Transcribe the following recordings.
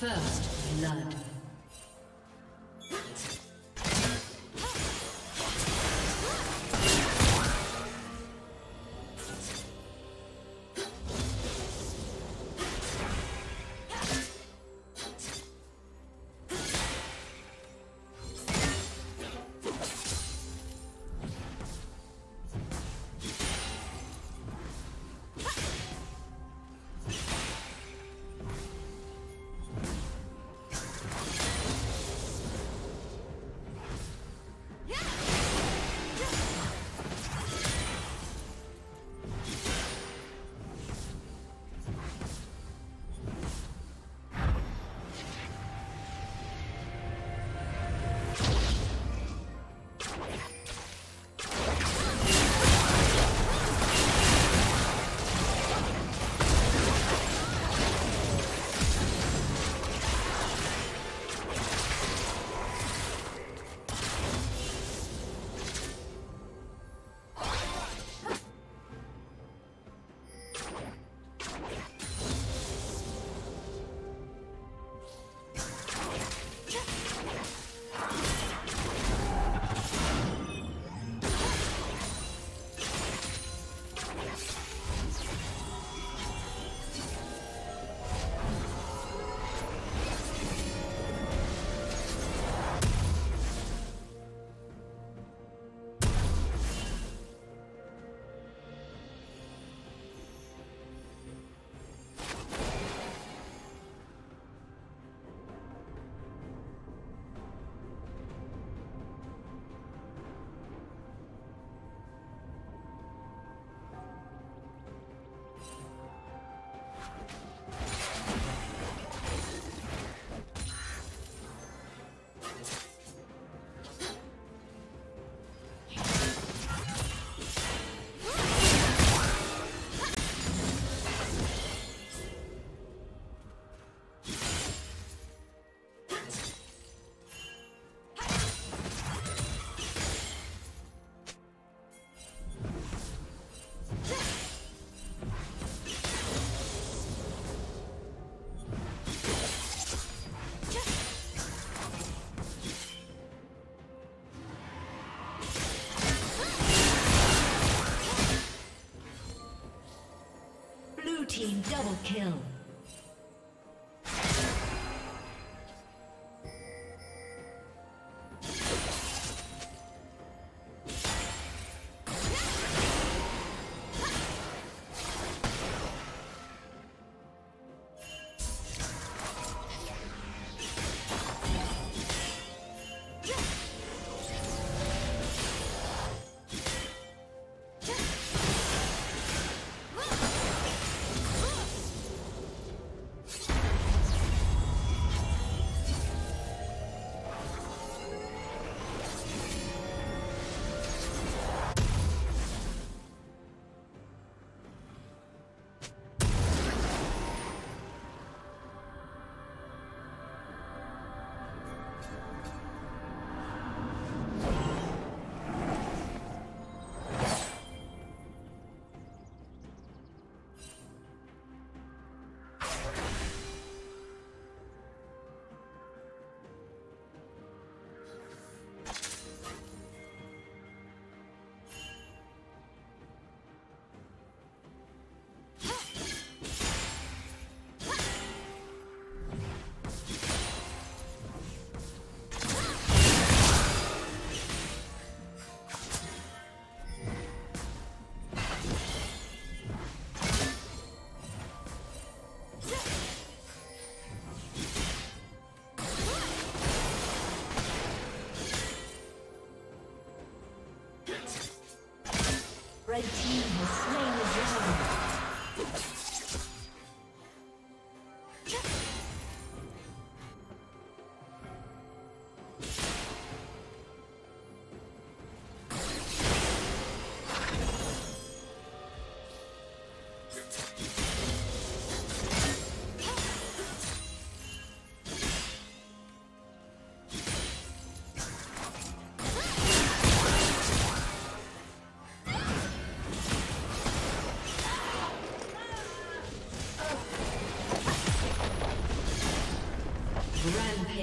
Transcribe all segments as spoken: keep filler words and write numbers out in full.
First blood. Team double kill.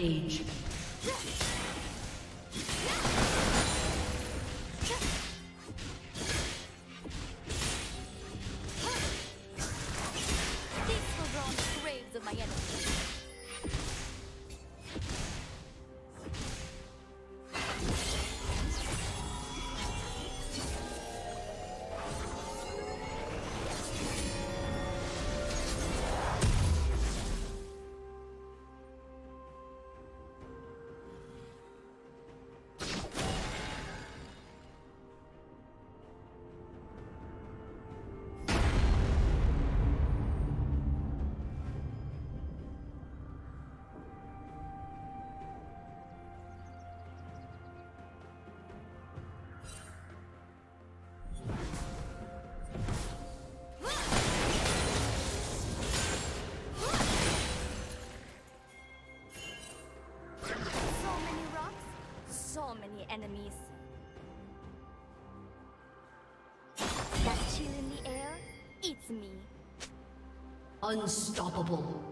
Rampage. Enemies. That chill in the air eats me. Unstoppable.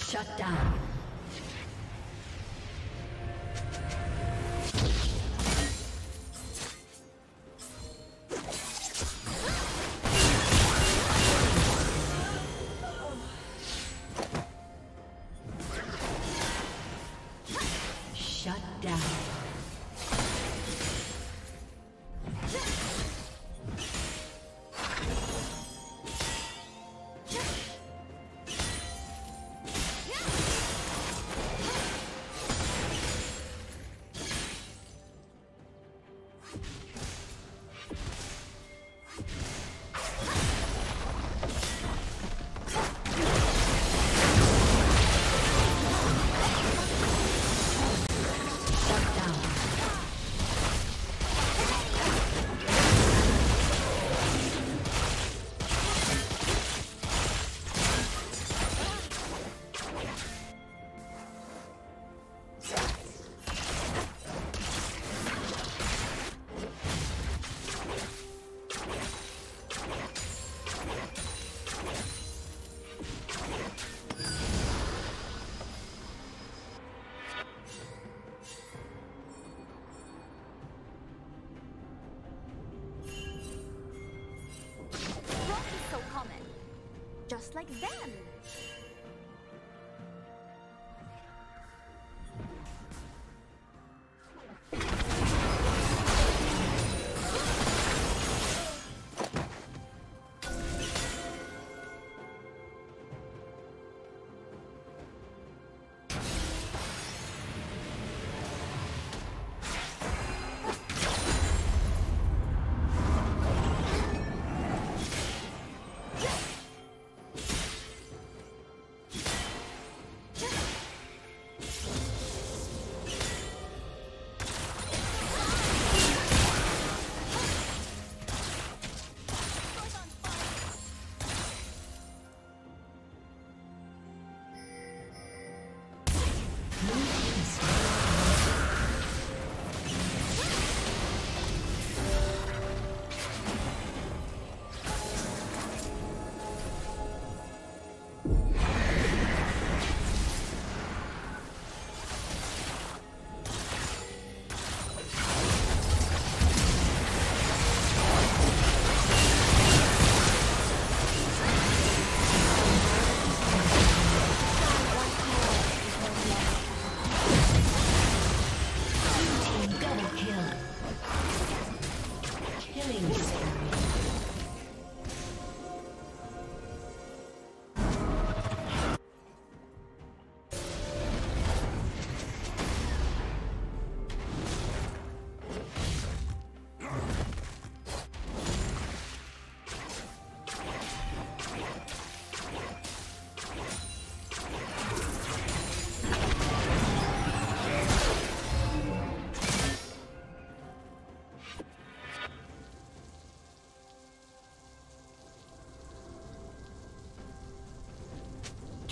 Shut down. Shut down. Just like them.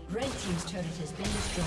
Red team's turret has been destroyed.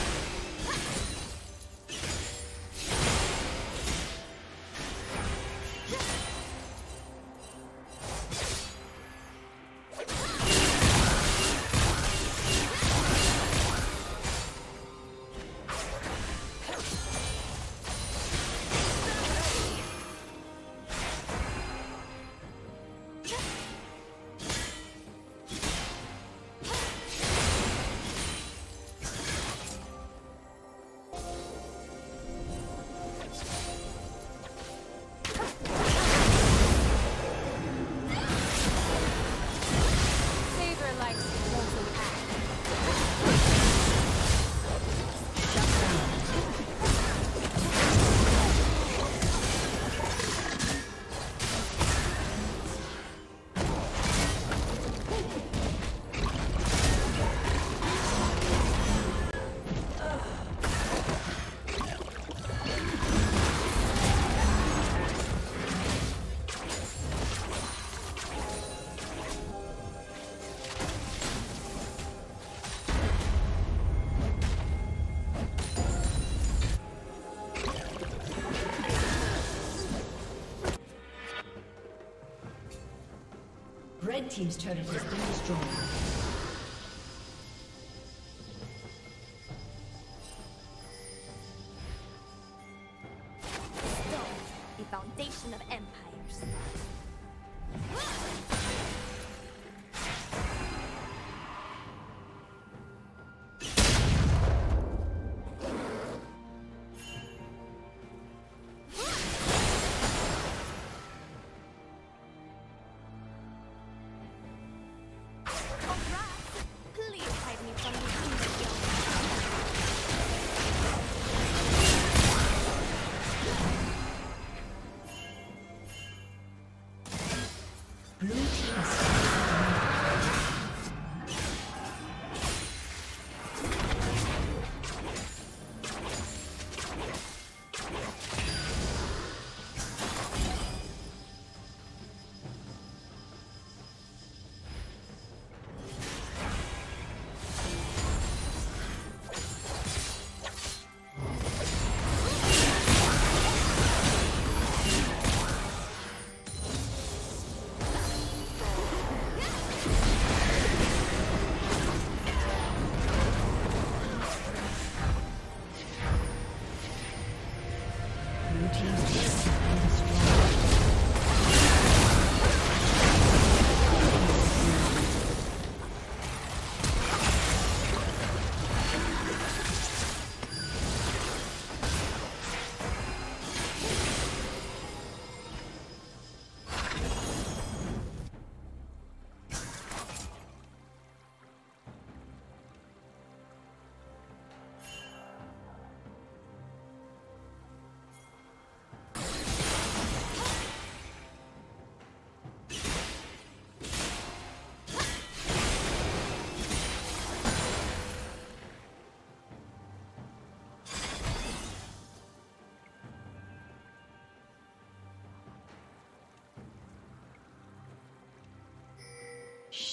Red team's turret has been destroyed.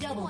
Double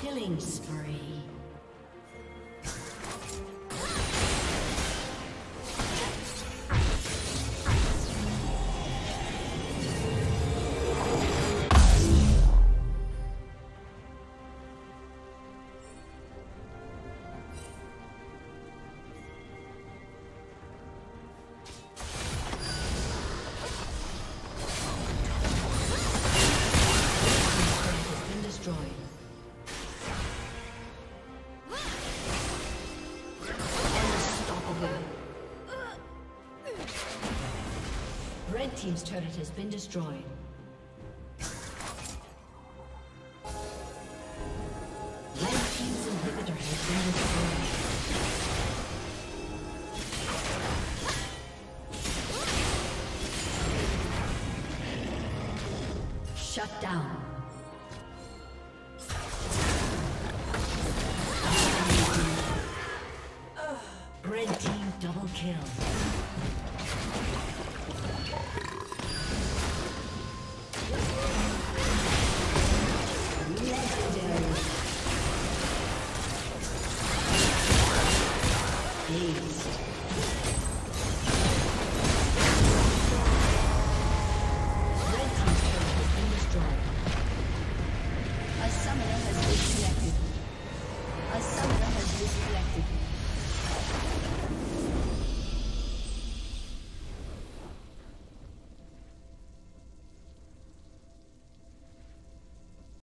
Killing spree. Red team's turret has been destroyed. Red team's inhibitor has been destroyed. Shut down. Red team double kill.